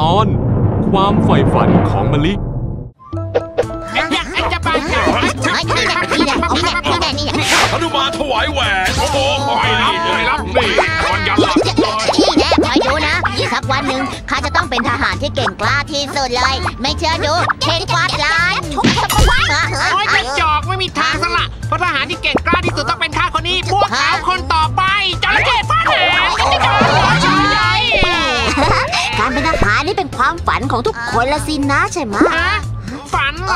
ตอนความใฝ่ฝันของมะลิฮนุมานถวายแหวนโอ้โหคอยรับคอยรับนี่คอยรับนี่แน่คอยดูนะสักวันหนึ่งข้าจะต้องเป็นทหารที่เก่งกล้าที่สุดเลยไม่เชื่อดูเข่งกวาดลานทุกสัปดาห์ไม่จอกไม่มีทางสละเพราะทหารที่เก่งกล้าที่สุดต้องเป็นข้าคนนี้พวกเขาคนต่อไปจระเข้ฟาดแหลมจะจอดชายใหญ่การเป็นทหารนี่เป็นความฝันของทุกคนละสินะใช่ไหมฝันเหร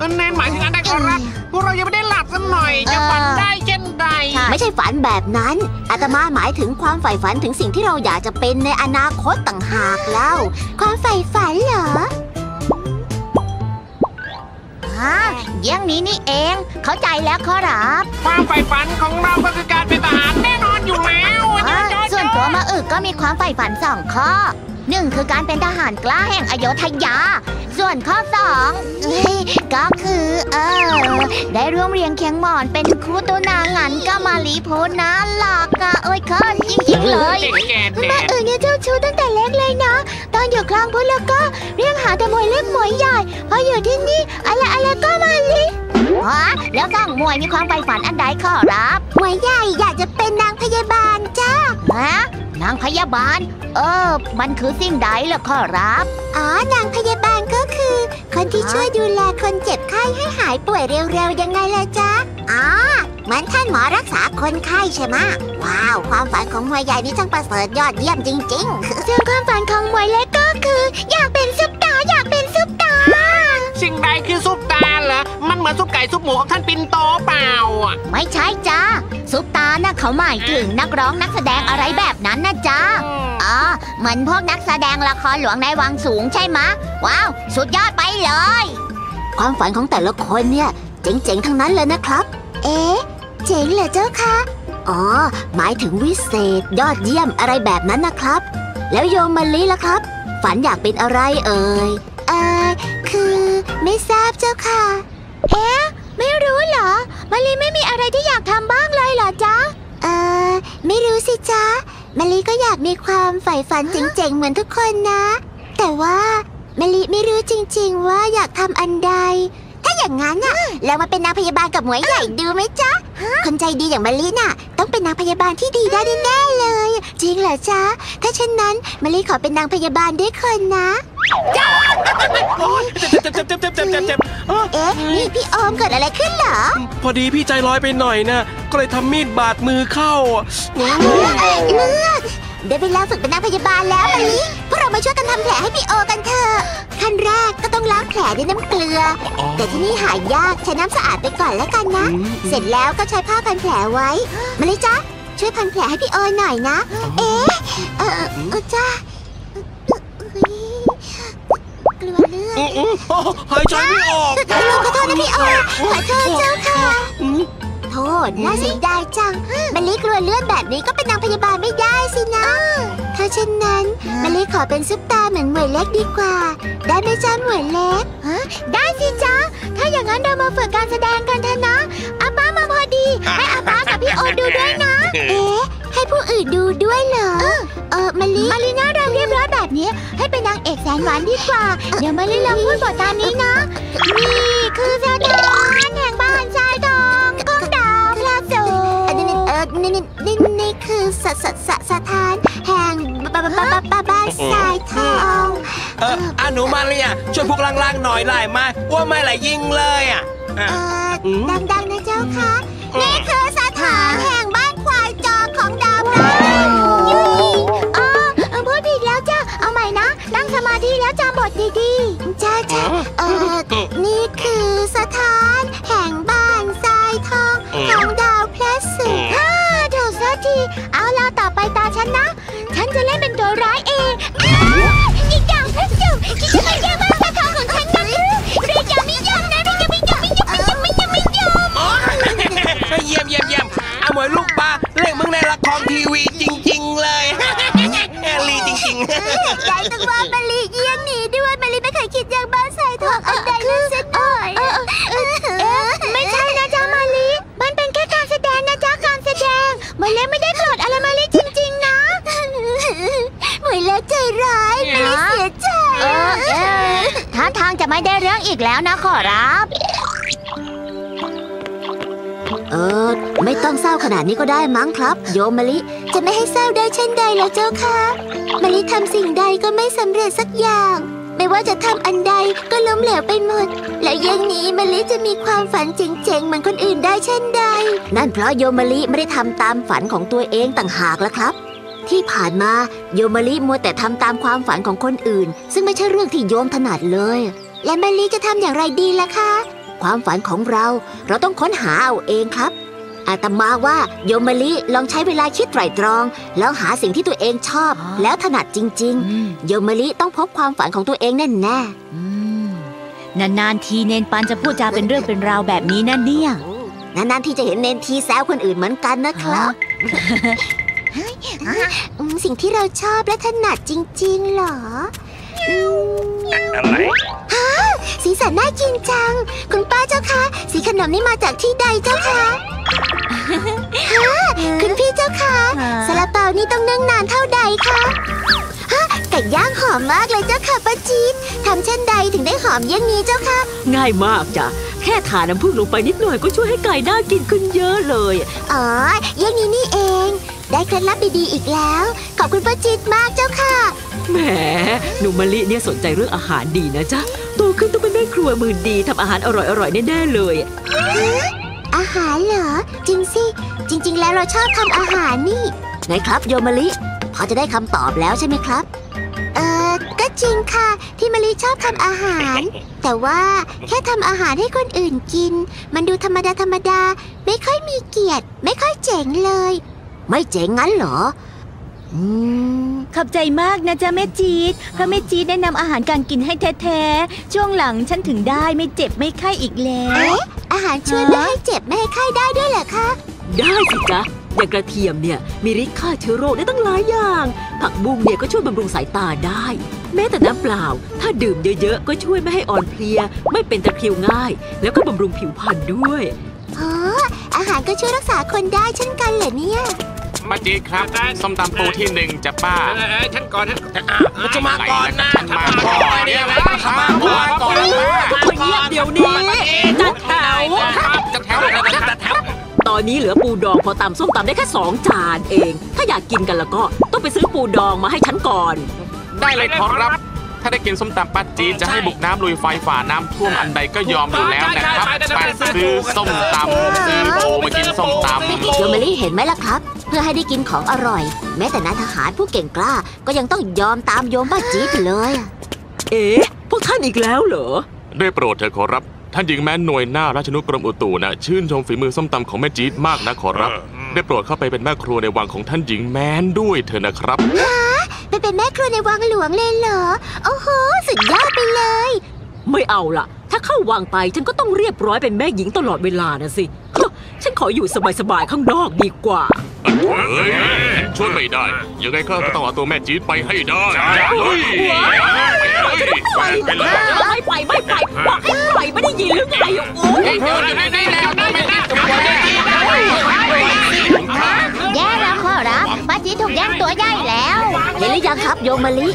อแนนหมายถึงอะไรครับพวกเรายังไม่ได้หลับสักหน่อยจะฝันได้เช่นใดไม่ใช่ฝันแบบนั้นอาตมาหมายถึงความใฝ่ฝันถึงสิ่งที่เราอยากจะเป็นในอนาคตต่างหากเล่าความใฝ่ฝันเหรอเยี่ยงนี้นี่เองเข้าใจแล้วขอรับความใฝ่ฝันของเราก็คือการเป็นทหารแน่นอนอยู่แล้วส่วนตัวมะอึกก็มีความใฝ่ฝันสองข้อหนึ่งคือการเป็นทหารกล้าแห่งอโยธยาส่วนข้อสองก็คือได้ร่วมเรียงเคียงหมอนเป็นครูตัวนางงันก็มาลีโพนะหลอกอะเอ้ยเคินจริงๆเลยมาเอ๋ยเนี่ยเจ้าชู้ตั้งแต่เล็กเลยนะตอนอยู่คลองพุทธแล้วก็เรียกหาแต่มวยเล็กมวยใหญ่พออยู่ที่นี่อะไรอะไรก็มาลีฮะแล้วสร้างมวยมีความใฝ่ฝันอันใดขอรับมวยใหญ่อยากจะเป็นนางพยาบาลจ้านางพยาบาลมันคือสิ่งใดล่ะขอรับอ๋อนางพยาบาลก็คือคนที่ช่วยดูแลคนเจ็บไข้ให้หายป่วยเร็วๆยังไงล่ะจ๊ะอ๋อเหมือนท่านหมอรักษาคนไข้ใช่ไหมว้าวความฝันของมวยใหญ่นี่ช่างประเสริฐยอดเยี่ยมจริงๆส่วนความฝันของมวยเล็กก็คืออยากเป็นซุปตาอยากเป็นซุปตาสิ่งใดคือซุปตาเหรอมันเหมือนซุปไก่ซุปหมูของท่านปิ่นโตเปล่าไม่ใช่จ้าซุปตาน่ะเขาหมายถึงนักร้องนักแสดงอะไรแบบนั้นนะจ๊ะอ๋อเหมือนพวกนักแสดงละครหลวงในวังสูงใช่ไหมว้าวสุดยอดไปเลยความฝันของแต่ละคนเนี่ยเจ๋งๆทั้งนั้นเลยนะครับเอ๊ะเจ๋งเหรอเจ้าคะอ๋อหมายถึงวิเศษยอดเยี่ยมอะไรแบบนั้นนะครับแล้วโยมมะลิล่ะครับฝันอยากเป็นอะไรเอ่ยคือไม่ทราบเจ้าค่ะเอ๊ะไม่รู้เหรอมะลิไม่มีอะไรที่อยากทำบ้างเลยเหรอจ๊ะไม่รู้สิจ๊ะมะลิก็อยากมีความใฝ่ฝันเจ๋งๆเหมือนทุกคนนะแต่ว่ามะลิไม่รู้จริงๆว่าอยากทำอันใดถ้าอย่างนั้นน่ะเรามาเป็นนางพยาบาลกับหมวยใหญ่ดูไหมจ๊ะคนใจดีอย่างมะลิน่ะต้องเป็นนางพยาบาลที่ดีได้แน่เลยจริงเหรอจ๊ะถ้าเช่นนั้นมะลิขอเป็นนางพยาบาลด้วยคนนะเอ๊ะนี่พี่ออมเกิดอะไรขึ้นเหรอพอดีพี่ใจลอยไปหน่อยนะก็เลยทำมีดบาดมือเข้าเลือดได้เวลาฝึกเป็นนางพยาบาลแล้วมะลิพวกเรามาช่วยกันทำแผลให้พี่โอกันเถอะขั้นแรกก็ต้องล้างแผลด้วยน้ำเกลือแต่ที่นี่หายากใช้น้ำสะอาดไปก่อนแล้วกันนะเสร็จแล้วก็ใช้ผ้าพันแผลไว้มะลิจ๊ะช่วยพันแผลให้พี่โอหน่อยนะเอ๊ะจ้าหายใจไม่ออกขอโทษนะพี่โอขอโทษเจ้าค่ะโทษน่าเสียดายจังมะลิกลัวเลือดแบบนี้ก็เป็นนางพยาบาลไม่ได้สินะถ้าเช่นนั้นมะลิขอเป็นซุปตาเหมือนหมวยเล็กดีกว่าได้ไหมจ้าหมวยเล็กได้สิจ้าถ้าอย่างนั้นเรามาฝึกการแสดงกันเถอะนะอาป้ามาพอดีให้อาป้ากับพี่โอดูด้วยนะเอ๊ะให้ผู้อื่นดูด้วยเหรอมะลิน่ารักเรียบร้อยแบบนี้ให้เป็นนางเอกแสนหวานดีกว่าเดี๋ยวมะลิลองพูดบทตามนี้นะนี่คือสถานแห่งบ้านชายทองของดาวพระศุกร์นี่คือสถานแห่งบ้านชายทองหนูมาเลยอ่ะช่วยพวกล่างๆหน่อยไล่มาว่าไม่ไหลยิงเลยอ่ะดังๆนะเจ้าค่ะนี่คือสถานแห่งบ้านควายจอของดาวพระศุกร์นั่งสมาธิแล้วจำบทดีๆจ้านี่คือสถานแห่งบ้านทรายทองของดาวพระศุกร์ถูกสักทีเอาล่ะต่อไปตาฉันนะฉันจะเล่นเป็นตัวร้ายเองยิ่งดาวพระศุกร์ยิ่งจะมาแย่งบ้านทองของฉันนะรีบจะไม่ยอมนะรีบจะไม่ยอมเยี่ยมเอาหมวยลูกปลาเล่นมึงในละครทีวีจริงๆเลยใจตึงว่ามะลิเยี่ยงหนีด้วยมะลิไม่เคยคิดอย่างบ้านใส่ทองอันใดเลยสักหน่อยไม่ใช่นะจ๊ะมะลิมันเป็นแค่การแสดงนะจ๊ะการแสดงมะลิไม่ได้โกรธอะไรมะลิจริงๆนะมะลิใจร้ายมะลิเสียใจ อีกแล้วนะขอรับไม่ต้องเศร้าขนาดนี้ก็ได้มั้งครับโยมมะลิจะไม่ให้เศร้าได้เช่นใดแล้วเจ้าค่ะมะลิทำสิ่งใดก็ไม่สำเร็จสักอย่างไม่ว่าจะทำอันใดก็ล้มเหลวไปหมดและอย่างนี้มะลิจะมีความฝันเจ๋งๆเหมือนคนอื่นได้เช่นใดนั่นเพราะโยมมะลิไม่ได้ทำตามฝันของตัวเองต่างหากล่ะครับที่ผ่านมาโยมมะลิมัวแต่ทำตามความฝันของคนอื่นซึ่งไม่ใช่เรื่องที่โยมถนัดเลยและมะลิจะทำอย่างไรดีล่ะคะความฝันของเราต้องค้นหาเอาเองครับอาตมาว่าโยมมะลิลองใช้เวลาคิดไตร่ตรองแล้วหาสิ่งที่ตัวเองชอบแล้วถนัดจริงๆโยมมะลิต้องพบความฝันของตัวเองแน่แน่นานๆทีเนนปันจะพูดจาเป็นเรื่องเป็นราวแบบนี้นั่นเนี่ยนานๆทีจะเห็นเนนทีแซวคนอื่นเหมือนกันนะครับสิ่งที่เราชอบและถนัดจริงๆหรออะไรฮะสีสันน่ากินจังคุณป้าเจ้าคะสีขนมนี่มาจากที่ใดเจ้าคะฮะคุณพี่เจ้าคะซาลาเปานี่ต้องนึ่งนานเท่าใดคะฮะไก่ย่างหอมมากเลยเจ้าค่ะป้าจี๊ดทำเช่นใดถึงได้หอมอย่างนี้เจ้าคะง่ายมากจ้ะแค่ทาน้ำผึ้งลงไปนิดหน่อยก็ช่วยให้ไก่น่ากินขึ้นเยอะเลยอ๋ออย่างนี้นี่เองได้เคล็ดลับดีๆอีกแล้วขอบคุณป้าจี๊ดมากเจ้าค่ะแหมหนูมะลิเนี่ยสนใจเรื่องอาหารดีนะจ๊ะโตขึ้นต้องเป็นแม่ครัวมือดีทำอาหารอร่อยๆแน่ๆเลยอาหารเหรอจริงสิจริงๆแล้วเราชอบทำอาหารนี่ไงครับโยมมะลิพอจะได้คำตอบแล้วใช่ไหมครับก็จริงค่ะที่มะลิชอบทำอาหารแต่ว่าแค่ทำอาหารให้คนอื่นกินมันดูธรรมดาไม่ค่อยมีเกียรติไม่ค่อยเจ๋งเลยไม่เจ๋งงั้นเหรอขอบใจมากนะจ๊ะแม่จี๊ดเพราะแม่จี๊ดแนะนำอาหารการกินให้แท้ๆช่วงหลังฉันถึงได้ไม่เจ็บไม่ไข้อีกแล้วอาหารช่วยไม่ให้เจ็บไม่ให้ไข้ได้ด้วยเหรอคะได้สิจ๊ะอย่างกระเทียมเนี่ยมีฤทธิ์ฆ่าเชื้อโรคได้ตั้งหลายอย่างผักบุ้งเนี่ยก็ช่วยบำรุงสายตาได้แม้แต่น้ำเปล่าถ้าดื่มเยอะๆก็ช่วยไม่ให้อ่อนเพลียไม่เป็นตะคริวง่ายแล้วก็บำรุงผิวพรรณด้วยอาหารก็ช่วยรักษาคนได้เช่นกันเหรอเนี่ยมาจีครับส้มตำปูที่หนึ่งจะป้าฉันก่อนจะมาก่อนนะมาก่อนเนี่ยนะมาก่อนก่อนมาเงียบเดี๋ยวนี้จัดแถวจัดแถวจัดแถวตอนนี้เหลือปูดองพอตำส้มตำได้แค่2จานเองถ้าอยากกินกันแล้วก็ต้องไปซื้อปูดองมาให้ฉันก่อนได้เลยขอรับถ้าได้กินส้มตำป้าจีจะให้บุกน้ำลุยไฟฝ่าน้ำท่วมอันใดก็ยอมอยู่แล้วนะครับไปซื้อส้มตำซื้อปูมากินส้มตำโยมมะลิเห็นไหมล่ะครับเพื่อให้ได้กินของอร่อยแม้แต่นายทหารผู้เก่งกล้าก็ยังต้องยอมตามโยมป้าจีไปเลยเอ๊ะพวกท่านอีกแล้วเหรอได้โปรดเถอะขอรับท่านหญิงแม้นหน่วยหน้าราชนุกรมอุตุนะชื่นชมฝีมือส้มตำของแม่จี๊ดมากนะขอรับได้โปรดเข้าไปเป็นแม่ครัวในวังของท่านหญิงแม้นด้วยเถอะนะครับไปเป็นแม่ครัวในวังหลวงเลยเหรอโอ้โหสุดยอดไปเลยไม่เอาล่ะถ้าเข้าวังไปฉันก็ต้องเรียบร้อยเป็นแม่หญิงตลอดเวลานะสิฉันขออยู่สบายๆข้างนอกดีกว่าช่วยไม่ได้ยังไงก็ต้องเอาตัวแม่จี๊ดไปให้ได้ไม่ไปบอกให้ปล่อยไม่ได้ยินหรือไงโอ้ยเดี๋ยวนี้แล้วไม่ได้แย่แล้วขอรับป้าจี๊ดถูกแย่งตัวได้แล้วเห็นหรือยังครับโยมมะลิ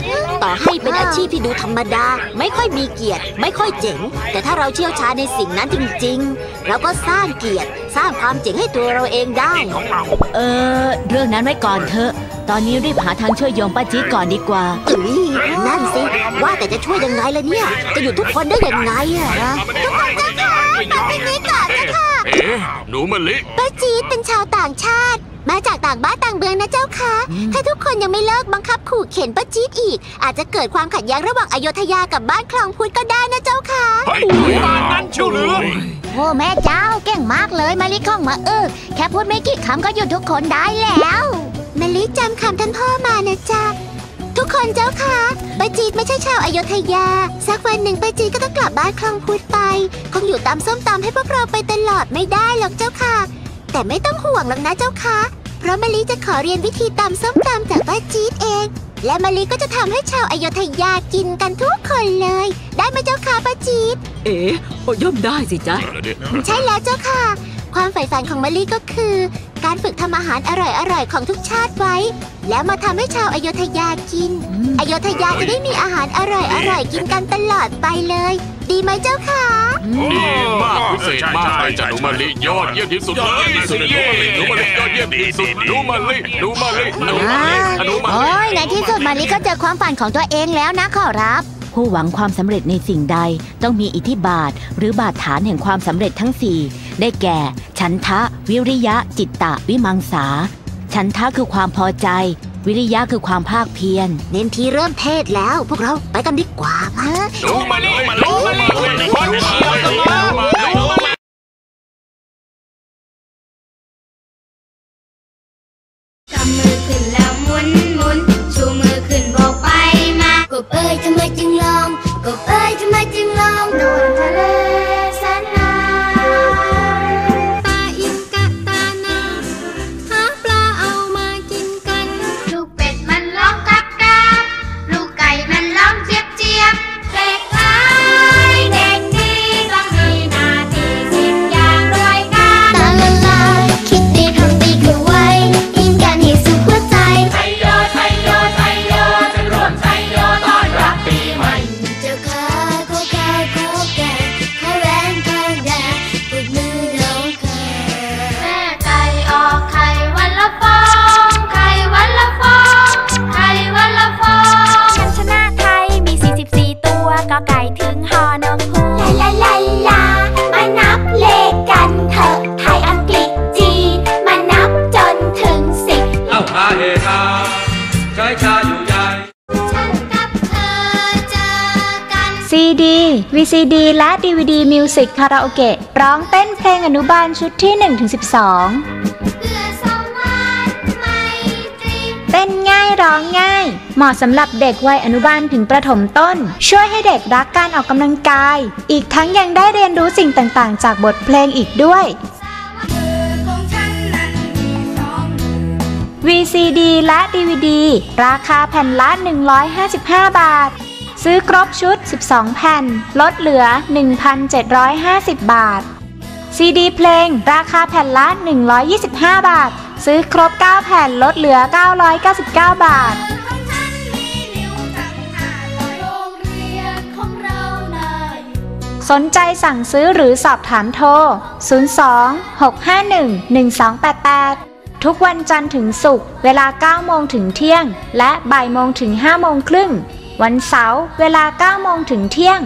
ต่อให้เป็นอาชีพที่ดูธรรมดาไม่ค่อยมีเกียรติไม่ค่อยเจ๋งแต่ถ้าเราเชี่ยวชาญในสิ่งนั้นจริงๆเราก็สร้างเกียรติสร้างความเจ๋งให้ตัวเราเองได้เรื่องนั้นไว้ก่อนเถอะตอนนี้รีบหาทางช่วยโยมป้าจี๊ดก่อนดีกว่านั่นสิว่าแต่จะช่วยยังไงล่ะเนี่ยจะอยู่ทุกคนได้ยังไงอะทุกคนเจ้าค่ะมาเป็นนี้ก่อนนะคะหนูมะลิป้าจี๊ดเป็นชาวต่างชาติมาจากต่างบ้านต่างเมืองนะเจ้าค่ะถ้าทุกคนยังไม่เลิกบังคับขู่เข็นป้าจี๊ดอีกอาจจะเกิดความขัดแย้งระหว่างอโยธยากับบ้านคลองพุทธก็ได้นะเจ้าค่ะบ้านนั้นเชื่อหรือโอ้แม่เจ้าเก่งมากเลยมะลิคล่องมาแค่พูดไม่กี่คำก็หยุดทุกคนได้แล้วมะลิจำคำท่านพ่อมานะจ๊ะทุกคนเจ้าค่ะป้าจี๊ดไม่ใช่ชาวอโยธยาสักวันหนึ่งป้าจี๊ดก็ต้องกลับบ้านคลองพุทธไปคงอยู่ตามส้มตำให้พวกเราไปตลอดไม่ได้หรอกเจ้าค่ะแต่ไม่ต้องห่วงหรอกนะเจ้าค่ะเพราะมะลิจะขอเรียนวิธีตำส้มตำจากป้าจี๊ดเองและมะลิก็จะทำให้ชาวอโยธยากินกันทุกคนเลยได้ไหมเจ้าค่ะป้าจี๊ดย่อมได้สิจ๊ะใช่แล้วเจ้าค่ะความใฝ่ฝันของมะลิก็คือ การฝึกทำอาหารอร่อยๆของทุกชาติไว้แล้วมาทำให้ชาวอโยธยากินอโยธยาจะได้มีอาหารอร่อยๆกินกันตลอดไปเลยดีไหมเจ้าค่ะดีมากพิเศษมากไปจากหนูมะลิยอดเยี่ยมที่สุดเลยหนูมะลิยอดเยี่ยมที่สุดหนูมะลิหนูมะลิหนูมะลิโอ้ยในที่สุดมะลิก็เจอความฝันของตัวเองแล้วนะขอรับผู้หวังความสำเร็จในสิ่งใดต้องมีอิทธิบาทหรือบาทฐานแห่งความสำเร็จทั้งสี่ได้แก่ฉันทะวิริยะจิตตะวิมังสาฉันทะคือความพอใจวิริยะคือความภาคเพียรเน้นที่เริ่มเทศแล้วพวกเราไปกันดีกว่าดูมาดิดูมาดิดูมาดิกำมือขึ้นแล้วหมุนหมุนชูมือขึ้นโบกไปมากบเอ้ยทำไมจึงลองกบเอ้ยทำไมจึงลองโดนทะเลVCD และ DVD มิวสิกคาราโอเกะร้องเต้นเพลงอนุบาลชุดที่ 1-12 เต้นง่ายร้องง่ายเหมาะสำหรับเด็กวัยอนุบาลถึงประถมต้นช่วยให้เด็กรักการออกกำลังกายอีกทั้งยังได้เรียนรู้สิ่งต่างๆจากบทเพลงอีกด้วย VCD และ DVD ราคาแผ่นละ155 บาทซื้อครบชุด12แผ่นลดเหลือ 1,750 บาทซีดีเพลงราคาแผ่นละ125 บาทซื้อครบ9แผ่นลดเหลือ999บาทสนใจสั่งซื้อหรือสอบถามโทร02-651-1288 ทุกวันจันทร์ถึงศุกร์เวลา9โมงถึงเที่ยงและบ่ายโมงถึง5โมงครึ่งวันเสาร์เวลา9โมงถึงเที่ยง